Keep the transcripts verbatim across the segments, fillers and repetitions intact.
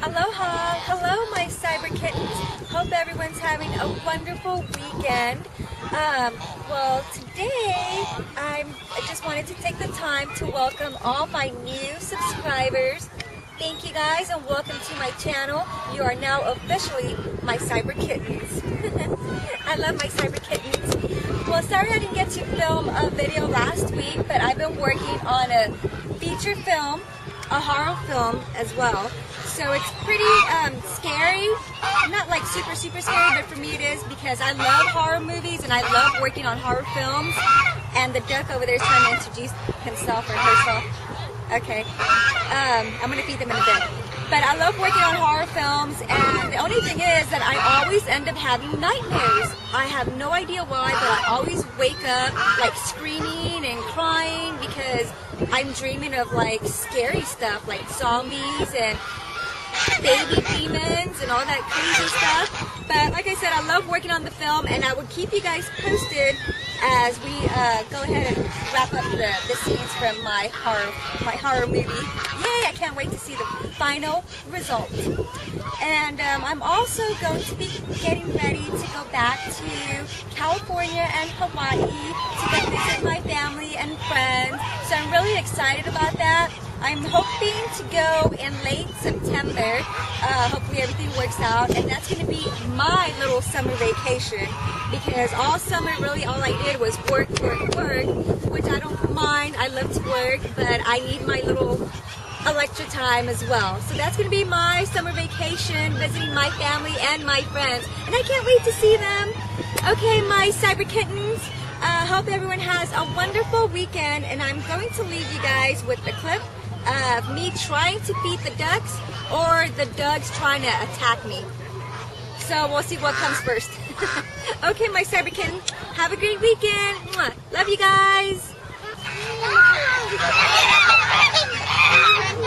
Aloha! Hello, my cyber kittens. Hope everyone's having a wonderful weekend. Um, well, today I'm, I just wanted to take the time to welcome all my new subscribers. Thank you guys and welcome to my channel. You are now officially my cyber kittens. I love my cyber kittens. Well, sorry I didn't get to film a video last week, but I've been working on a feature film, a horror film as well. So it's pretty um, scary, not like super, super scary, but for me it is because I love horror movies and I love working on horror films. And the duck over there is trying to introduce himself or herself. Okay, um, I'm gonna feed them in a bit. But I love working on horror films, and the only thing is that I always end up having nightmares. I have no idea why, but I always wake up like screaming and crying because I'm dreaming of like scary stuff like zombies and baby demons and all that crazy stuff. But like I said, I love working on the film, and I will keep you guys posted as we uh, go ahead and wrap up the, the scenes from my horror my horror movie. Yay! I can't wait to see the final result. And um, I'm also going to be getting ready to go back to California and Hawaii to go visit my family and friends. So I'm really excited about that. I'm hoping to go in late September. Uh, hopefully everything works out, and that's going to be my little summer vacation because all summer really all I did was work, work, work, which I don't mind. I love to work, but I need my little Electra time as well. So that's going to be my summer vacation, visiting my family and my friends, and I can't wait to see them. Okay, my cyber kittens. I uh, hope everyone has a wonderful weekend, and I'm going to leave you guys with the clip of me trying to feed the ducks or the ducks trying to attack me. So we'll see what comes first. Okay, my cyber kitten, have a great weekend. Mwah. Love you guys. Come here,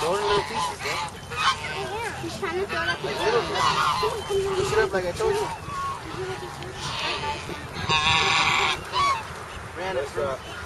Throw it in little pieces, bro. He's trying to throw it up. Push it up like I told you. Ran it, bro.